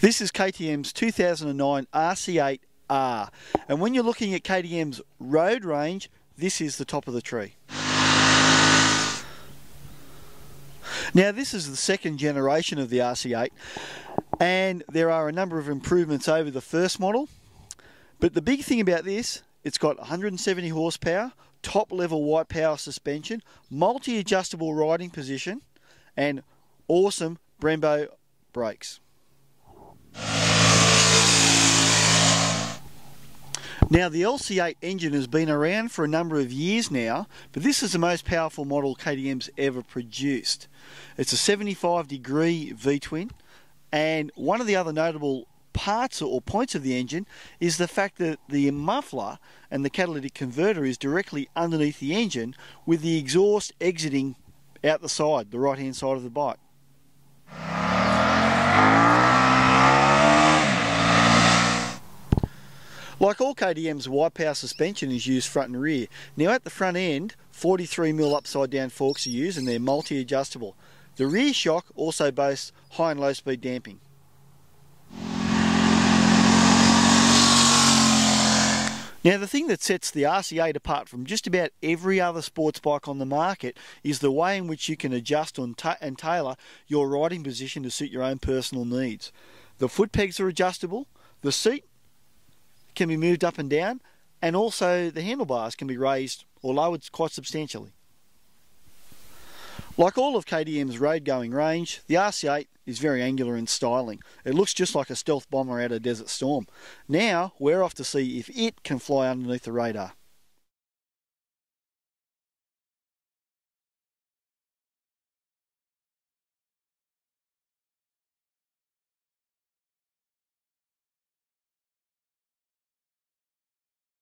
This is KTM's 2009 RC8R, and when you're looking at KTM's road range, this is the top of the tree. Now, this is the second generation of the RC8, and there are a number of improvements over the first model, but the big thing about this, it's got 170 horsepower, top level white power suspension, multi-adjustable riding position, and awesome Brembo brakes. Now, the LC8 engine has been around for a number of years now, but this is the most powerful model KTM's ever produced. It's a 75-degree V-twin, and one of the other notable parts or points of the engine is the fact that the muffler and the catalytic converter is directly underneath the engine, with the exhaust exiting out the side, the right-hand side of the bike. Like all KTM's, wide power suspension is used front and rear. Now, at the front end, 43mm upside down forks are used, and they're multi-adjustable. The rear shock also boasts high and low speed damping. Now, the thing that sets the RC8 apart from just about every other sports bike on the market is the way in which you can adjust and tailor your riding position to suit your own personal needs. The foot pegs are adjustable, the seat can be moved up and down, and also the handlebars can be raised or lowered quite substantially. Like all of KTM's road going range, the RC8 is very angular in styling. It looks just like a stealth bomber out of Desert Storm. Now we're off to see if it can fly underneath the radar.